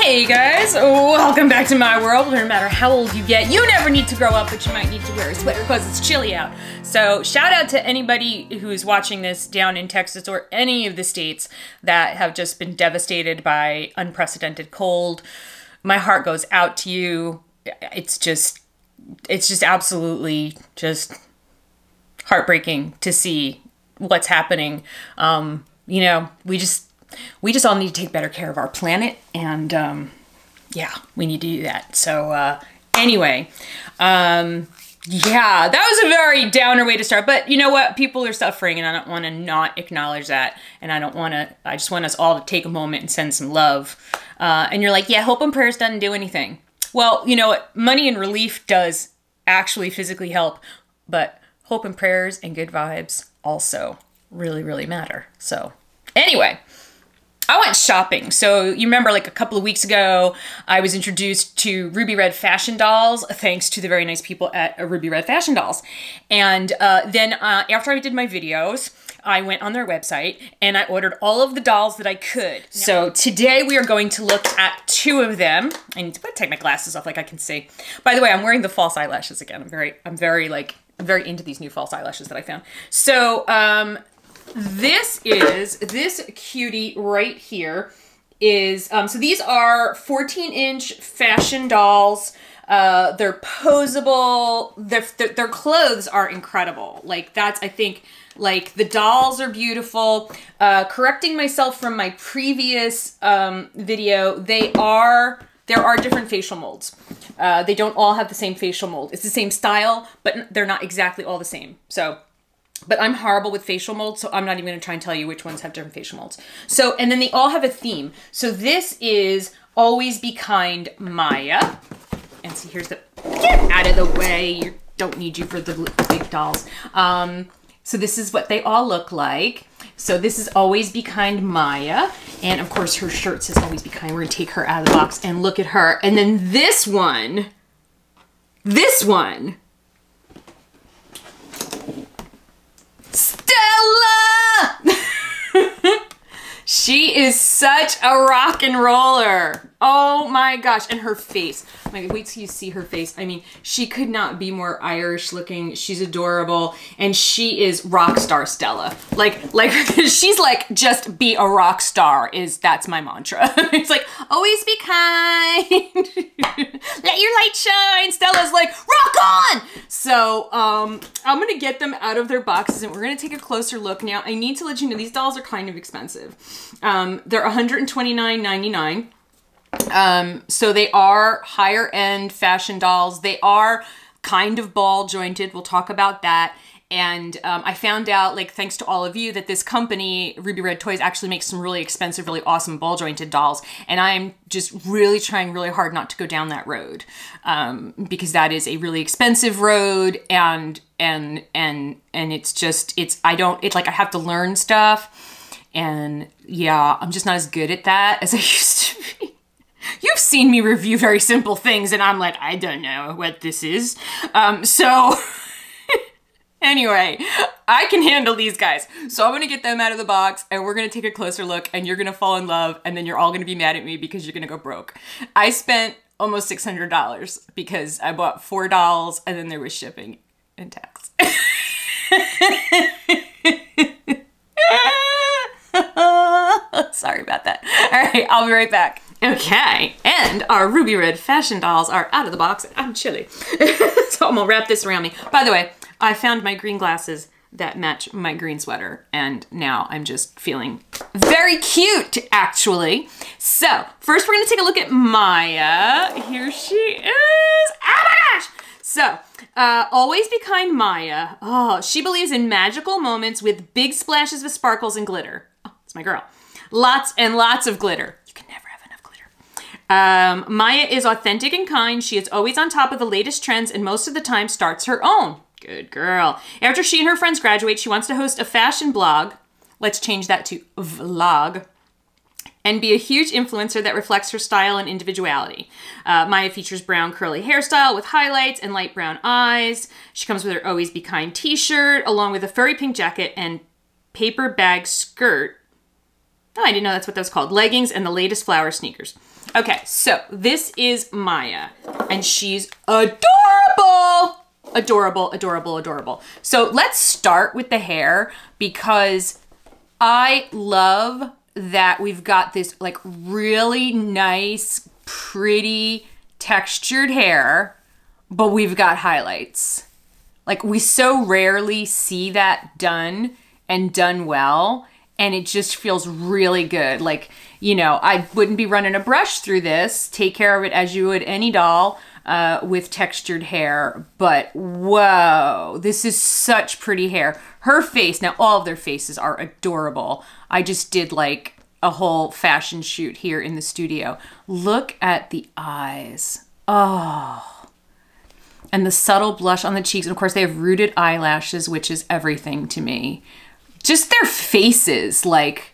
Hey guys, welcome back to My World, where no matter how old you get, you never need to grow up, but you might need to wear a sweater because it's chilly out. So shout out to anybody who's watching this down in Texas or any of the states that have just been devastated by unprecedented cold. My heart goes out to you. It's just absolutely just heartbreaking to see what's happening. You know, we just all need to take better care of our planet, and yeah, we need to do that. So anyway, yeah, that was a very downer way to start, but you know what? People are suffering, and I don't want to not acknowledge that, and I just want us all to take a moment and send some love. And you're like, yeah, hope and prayers doesn't do anything. Well, you know what? Money and relief does actually physically help, but hope and prayers and good vibes also really, really matter. So anyway, I went shopping. So you remember, like, a couple of weeks ago, I was introduced to Ruby Red fashion dolls, thanks to the very nice people at Ruby Red Fashion Dolls. And then after I did my videos, I went on their website and I ordered all of the dolls that I could. So today we are going to look at two of them. I need to take my glasses off, like I can see. By the way, I'm wearing the false eyelashes again. I'm very into these new false eyelashes that I found. So, this is, this cutie right here is, so these are 14-inch fashion dolls. They're posable. Their clothes are incredible. Like, that's, I think, like, the dolls are beautiful. Correcting myself from my previous video, there are different facial molds. They don't all have the same facial mold. It's the same style, but they're not exactly all the same. So, but I'm horrible with facial molds, so I'm not even gonna try and tell you which ones have different facial molds. So, and then they all have a theme. So this is Always Be Kind, Maya. And see, here's the, get out of the way. You don't need you for the big dolls. So this is what they all look like. So this is Always Be Kind, Maya. And of course her shirt says Always Be Kind. We're gonna take her out of the box and look at her. And then this one, Stella! She is such a rock and roller. Oh my gosh, and her face. Like, wait till you see her face. I mean, she could not be more Irish looking. She's adorable, and she is Rock Star Stella. Like she's like, just be a rock star, that's my mantra. It's like, always be kind. Let your light shine. Stella's like, rock on! So I'm gonna get them out of their boxes, and we're gonna take a closer look. Now, I need to let you know, these dolls are kind of expensive. They're $129.99. So they are higher end fashion dolls. They are kind of ball jointed. We'll talk about that. And I found out, like, thanks to all of you, that this company, Ruby Red Toys, actually makes some really expensive, really awesome ball jointed dolls. And I'm just really trying really hard not to go down that road, because that is a really expensive road, and it's just, it's like, I have to learn stuff, and yeah, I'm just not as good at that as I used to be. You've seen me review very simple things, and I'm like, I don't know what this is. So anyway, I can handle these guys. So I'm gonna get them out of the box, and we're gonna take a closer look, and you're gonna fall in love, and then you're all gonna be mad at me because you're gonna go broke. I spent almost $600 because I bought 4 dolls, and then there was shipping and tax. Sorry about that. All right, I'll be right back. Okay, and our Ruby Red fashion dolls are out of the box. I'm chilly, so I'm gonna wrap this around me. By the way, I found my green glasses that match my green sweater, and now I'm just feeling very cute, actually. So, first we're gonna take a look at Maya. Here she is. Oh my gosh! So, Always Be Kind, Maya. Oh, she believes in magical moments with big splashes of sparkles and glitter. Oh, it's my girl. Lots and lots of glitter. Maya is authentic and kind. She is always on top of the latest trends, and most of the time starts her own. Good girl. After she and her friends graduate, she wants to host a fashion blog. Let's change that to vlog. And be a huge influencer that reflects her style and individuality. Maya features brown curly hairstyle with highlights and light brown eyes. She comes with her Always Be Kind t-shirt, along with a furry pink jacket and paper bag skirt. Oh, I didn't know that's what that was called. Leggings and the latest flower sneakers. Okay, so this is Maya, and she's adorable. Adorable, adorable, adorable. So let's start with the hair, because I love that we've got this like really nice, pretty textured hair, but we've got highlights. Like, we so rarely see that done and done well, and it just feels really good. Like, you know, I wouldn't be running a brush through this. Take care of it as you would any doll with textured hair, but whoa, this is such pretty hair. Her face, now all of their faces are adorable. I just did like a whole fashion shoot here in the studio. Look at the eyes. Oh. And the subtle blush on the cheeks. And of course they have rooted eyelashes, which is everything to me. Just their faces, like,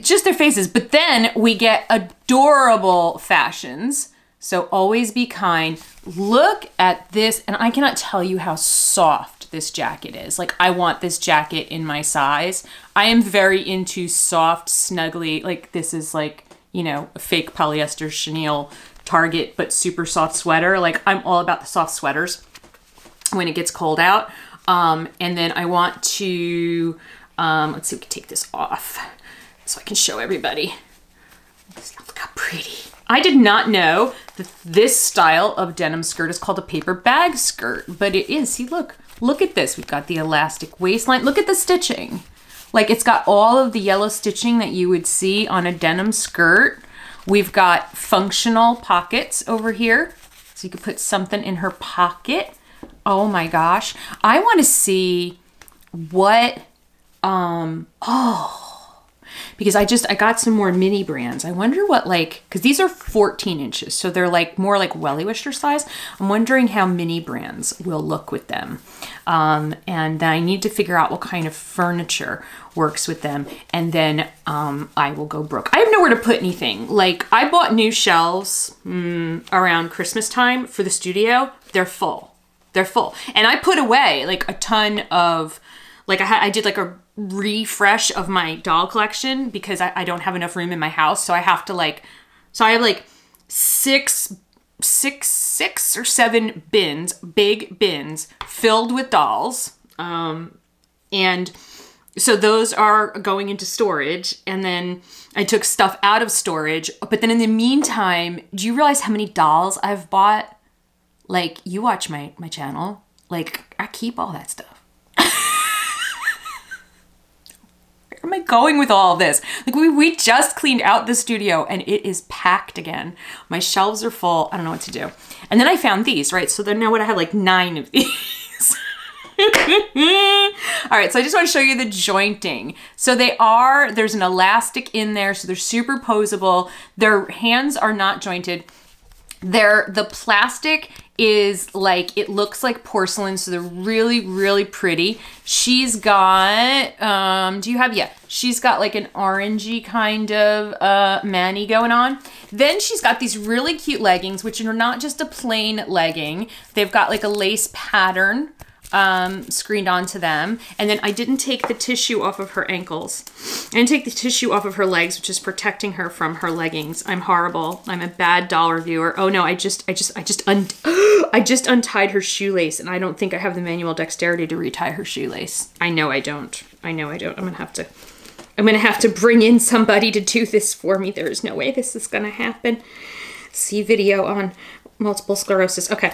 just their faces. But then we get adorable fashions. So Always Be Kind. Look at this. And I cannot tell you how soft this jacket is. Like, I want this jacket in my size. I am very into soft, snuggly, like this is like, you know, a fake polyester chenille Target, but super soft sweater. Like, I'm all about the soft sweaters when it gets cold out. And then I want to, let's see if we can take this off so I can show everybody. Look how pretty. I did not know that this style of denim skirt is called a paper bag skirt, but it is. See, look, look at this. We've got the elastic waistline. Look at the stitching. Like, it's got all of the yellow stitching that you would see on a denim skirt. We've got functional pockets over here. So you could put something in her pocket. Oh my gosh. I want to see what, because I got some more mini brands. I wonder what, like, because these are 14 inches. So they're like more like Welly Wisher size. I'm wondering how mini brands will look with them. And I need to figure out what kind of furniture works with them. And then I will go broke. I have nowhere to put anything. Like, I bought new shelves around Christmas time for the studio. They're full. They're full. And I put away like a ton of, like, I did like a refresh of my doll collection because I don't have enough room in my house. So I have to like, so I have like six or seven bins, big bins filled with dolls. And so those are going into storage. And then I took stuff out of storage. But then in the meantime, do you realize how many dolls I've bought? Like, you watch my channel. Like, I keep all that stuff. Where am I going with all this? Like, we just cleaned out the studio and it is packed again. My shelves are full. I don't know what to do. And then I found these, right? So then now what, I have like 9 of these. All right, so I just want to show you the jointing. So they are, there's an elastic in there, so they're super posable. Their hands are not jointed. The plastic is like, it looks like porcelain, so they're really, really pretty. She's got, she's got like an orangey kind of mani going on. Then she's got these really cute leggings, which are not just a plain legging. They've got like a lace pattern screened onto them. And then I didn't take the tissue off of her ankles. I didn't take the tissue off of her legs, which is protecting her from her leggings. I'm horrible. I'm a bad doll reviewer. Oh no, I just untied her shoelace, and I don't think I have the manual dexterity to retie her shoelace. I know I don't. I know I don't. I'm gonna have to bring in somebody to do this for me. There is no way this is gonna happen. See video on multiple sclerosis. Okay.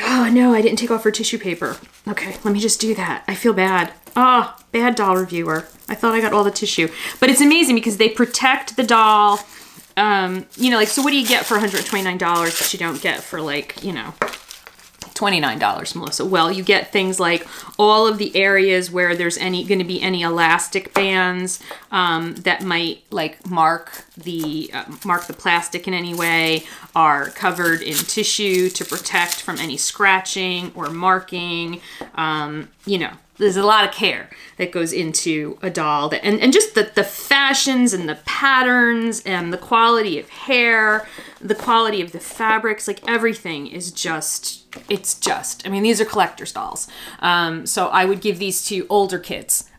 Oh no, I didn't take off her tissue paper. Okay, let me just do that. I feel bad. Oh, bad doll reviewer. I thought I got all the tissue. But it's amazing because they protect the doll. You know, like, so what do you get for $129 that you don't get for, like, you know, $29, Melissa? Well, you get things like all of the areas where there's gonna be any elastic bands that might like mark the plastic in any way, are covered in tissue to protect from any scratching or marking. You know, there's a lot of care that goes into a doll, that, and just the fashions and the patterns and the quality of hair, the quality of the fabrics, like everything is just, it's just, I mean, these are collector's dolls. So I would give these to older kids.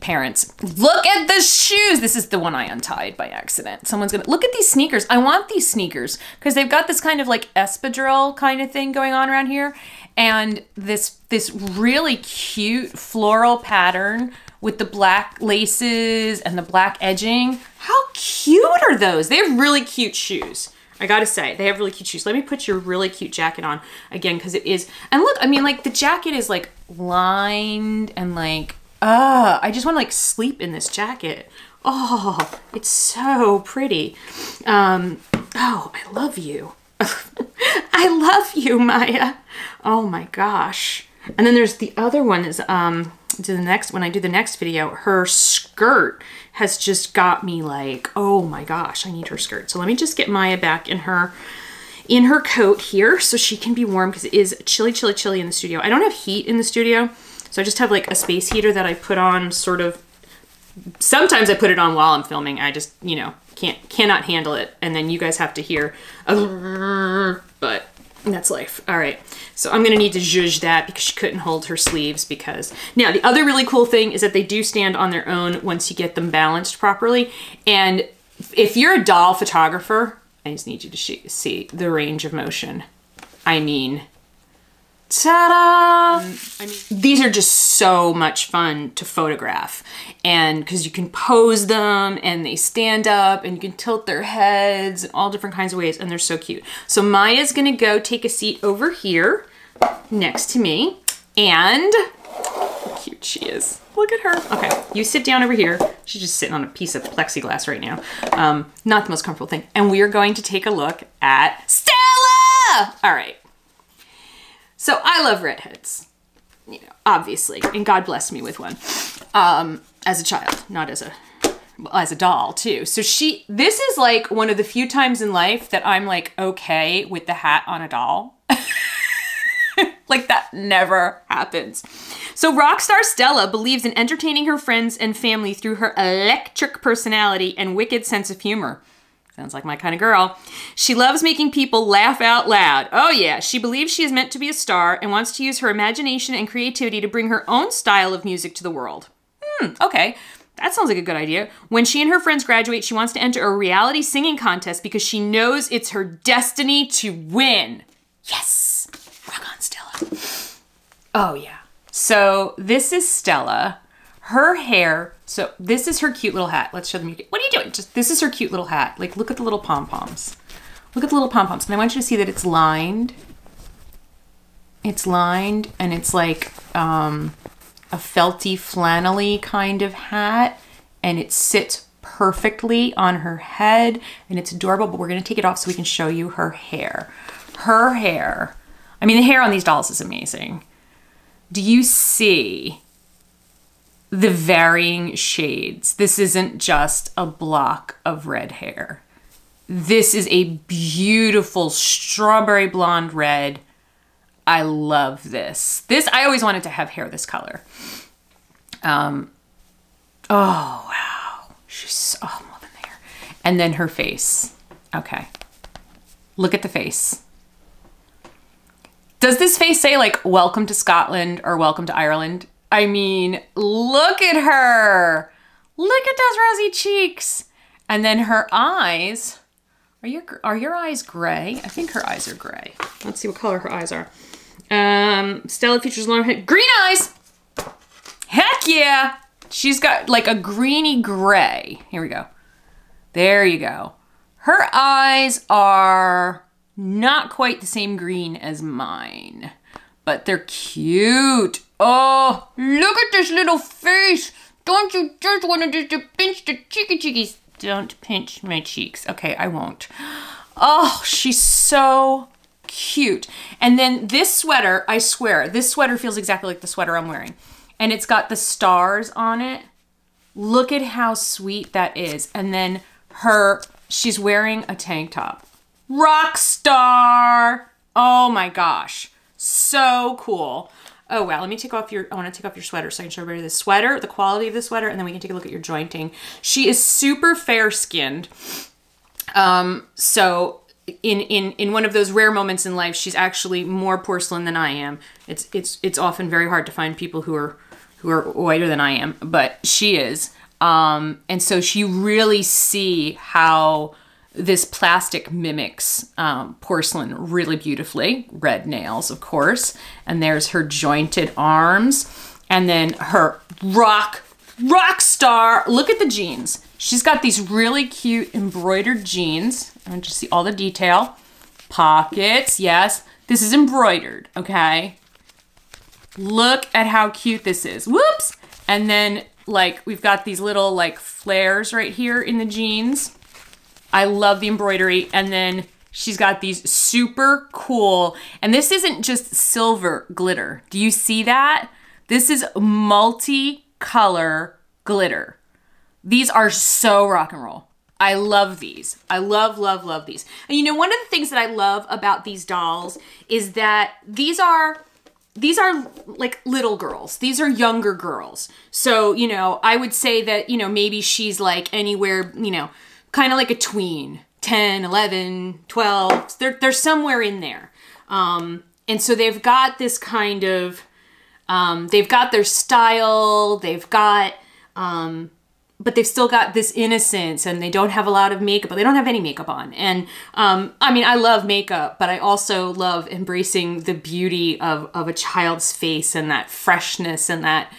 Parents, look at the shoes. This is the one I untied by accident. Someone's gonna look at these sneakers. I want these sneakers because they've got this kind of like espadrille kind of thing going on around here, and this really cute floral pattern with the black laces and the black edging. How cute are those? They have really cute shoes. I gotta say, they have really cute shoes. Let me put your really cute jacket on again because it is. And look, I mean, like the jacket is like lined and like. I just want to like sleep in this jacket. Oh, it's so pretty. Oh, I love you. I love you, Maya. Oh my gosh. And then there's the other one is, when I do the next video, her skirt has just got me like, oh my gosh, I need her skirt. So let me just get Maya back in her coat here so she can be warm because it is chilly, chilly, chilly in the studio. I don't have heat in the studio. So I just have like a space heater that I put on sort of, sometimes I put it on while I'm filming. I just, you know, cannot handle it. And then you guys have to hear a, but that's life. All right. So I'm going to need to zhuzh that because she couldn't hold her sleeves because now the other really cool thing is that they do stand on their own once you get them balanced properly. And if you're a doll photographer, I just need you to see the range of motion. I mean, ta-da! I mean, these are just so much fun to photograph, and because you can pose them and they stand up and you can tilt their heads in all different kinds of ways, and they're so cute. So Maya's gonna go take a seat over here next to me, and how cute she is. Look at her. Okay, you sit down over here. She's just sitting on a piece of plexiglass right now. Not the most comfortable thing. And we are going to take a look at Stella! All right. So I love redheads, you know, obviously, and God blessed me with one as a child, not as a, well, as a doll too. So this is like one of the few times in life that I'm like, okay with the hat on a doll. Like that never happens. So rock star Stella believes in entertaining her friends and family through her electric personality and wicked sense of humor. Sounds like my kind of girl. She loves making people laugh out loud. Oh yeah, she believes she is meant to be a star and wants to use her imagination and creativity to bring her own style of music to the world. Okay, that sounds like a good idea. When she and her friends graduate, she wants to enter a reality singing contest because she knows it's her destiny to win. Yes, rock on Stella. Oh yeah. So this is Stella. Her hair, so this is her cute little hat. Let's show them. What are you doing? Just this is her cute little hat. Like, look at the little pom-poms. Look at the little pom-poms. And I want you to see that it's lined. It's lined, and it's like a felty, flannelly kind of hat. And it sits perfectly on her head. And it's adorable, but we're going to take it off so we can show you her hair. Her hair. I mean, the hair on these dolls is amazing. Do you see the varying shades? This isn't just a block of red hair. This is a beautiful strawberry blonde red. I love this. I always wanted to have hair this color. Oh, wow. She's, oh, I'm loving the hair. And then her face. Okay. Look at the face. Does this face say like, welcome to Scotland or welcome to Ireland? I mean, look at her. Look at those rosy cheeks. And then her eyes. Are your eyes gray? I think her eyes are gray. Let's see what color her eyes are. Stella features long hair. Green eyes. Heck yeah. She's got like a greeny gray. Here we go. There you go. Her eyes are not quite the same green as mine, but they're cute. Oh, look at this little face. Don't you just want to just pinch the cheeky cheekies? Don't pinch my cheeks. Okay, I won't. Oh, she's so cute. And then this sweater, I swear, this sweater feels exactly like the sweater I'm wearing. And it's got the stars on it. Look at how sweet that is. And then she's wearing a tank top. Rock star. Oh my gosh. So cool. Oh wow, let me take off your, I want to take off your sweater so I can show everybody the sweater, the quality of the sweater, and then we can take a look at your jointing. She is super fair-skinned. So in one of those rare moments in life, she's actually more porcelain than I am. It's often very hard to find people who are who are whiter than I am, but she is. And so you really see how this plastic mimics porcelain really beautifully. Red nails, of course. And there's her jointed arms. And then her rock star. Look at the jeans. She's got these really cute embroidered jeans. I want you to see all the detail. Pockets, yes. This is embroidered, okay? Look at how cute this is. Whoops! And then, like, we've got these little, like, flares right here in the jeans. I love the embroidery. And then she's got these super cool, and this isn't just silver glitter. Do you see that? This is multi-color glitter. These are so rock and roll. I love these. I love, love, love these. And you know, one of the things that I love about these dolls is that these are like little girls. These are younger girls. So, you know, I would say that, you know, maybe she's like anywhere, you know, kind of like a tween, 10, 11, 12, they're somewhere in there. And so they've got this kind of, they've got their style, they've got, but they've still got this innocence, and they don't have a lot of makeup, but they don't have any makeup on. And I mean, I love makeup, but I also love embracing the beauty of a child's face and that freshness and that,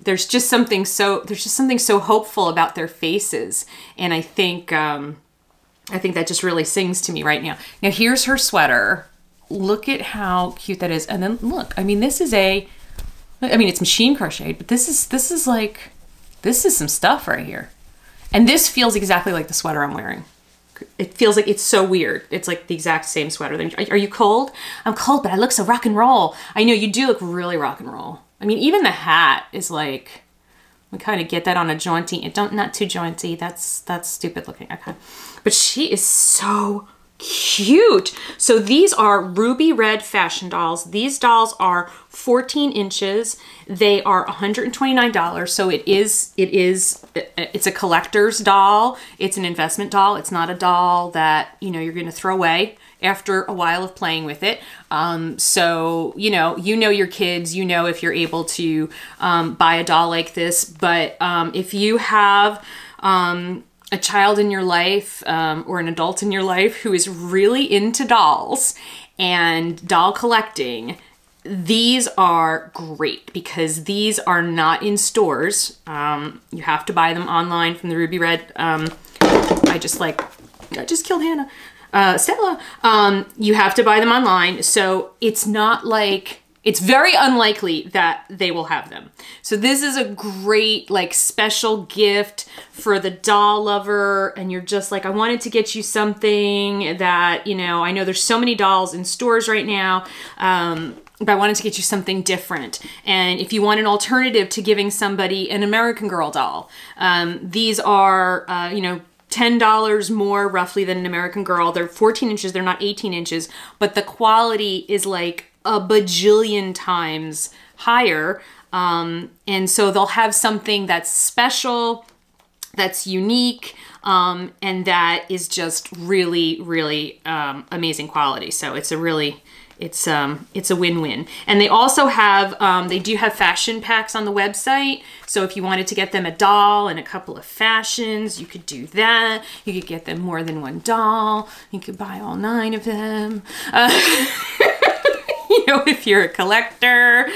there's just something so hopeful about their faces. And I think that just really sings to me right now. Now here's her sweater. Look at how cute that is. And then look, I mean, this is a, I mean, it's machine crocheted, but this is like, this is some stuff right here. And this feels exactly like the sweater I'm wearing. It feels like, it's so weird. It's like the exact same sweater. Are you cold? I'm cold, but I look so rock and roll. I know, you do look really rock and roll. I mean, even the hat is like, we kind of get that on a jaunty, not too jaunty. That's stupid looking, okay. But she is so cute. So these are Ruby Red fashion dolls. These dolls are 14 inches. They are $129. So it's a collector's doll. It's an investment doll. It's not a doll that, you know, you're going to throw away after a while of playing with it. So, you know your kids, you know if you're able to buy a doll like this. But if you have a child in your life or an adult in your life who is really into dolls and doll collecting, these are great because these are not in stores. You have to buy them online from the Ruby Red. I just killed Hannah. Stella, you have to buy them online. So it's not like, it's very unlikely that they will have them. So this is a great, like, special gift for the doll lover. And you're just like, I wanted to get you something that, you know, I know there's so many dolls in stores right now. But I wanted to get you something different. And if you want an alternative to giving somebody an American Girl doll, these are, you know, $10 more roughly than an American Girl. They're 14 inches, they're not 18 inches, but the quality is like a bajillion times higher. And so they'll have something that's special, that's unique, and that is just really, really amazing quality. So it's a really, it's a win-win. And they also have, they do have fashion packs on the website. So if you wanted to get them a doll and a couple of fashions, you could do that. You could get them more than one doll. You could buy all 9 of them. You know, if you're a collector.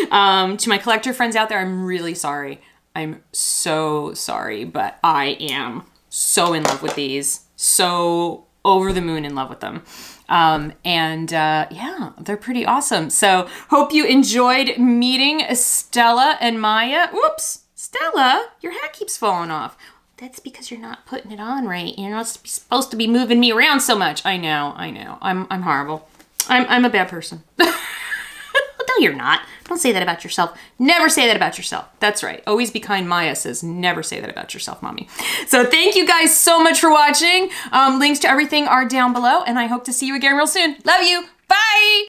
To my collector friends out there, I'm really sorry. I'm so sorry, but I am so in love with these. So over the moon in love with them. Yeah, they're pretty awesome. So hope you enjoyed meeting Stella and Maya. Whoops, Stella, your hat keeps falling off. That's because you're not putting it on right. You're not supposed to be moving me around so much. I know. I'm horrible. I'm a bad person. No, you're not. Don't say that about yourself. Never say that about yourself. That's right. Always Be Kind, Maya says, never say that about yourself, mommy. So thank you guys so much for watching. Links to everything are down below, and I hope to see you again real soon. Love you. Bye.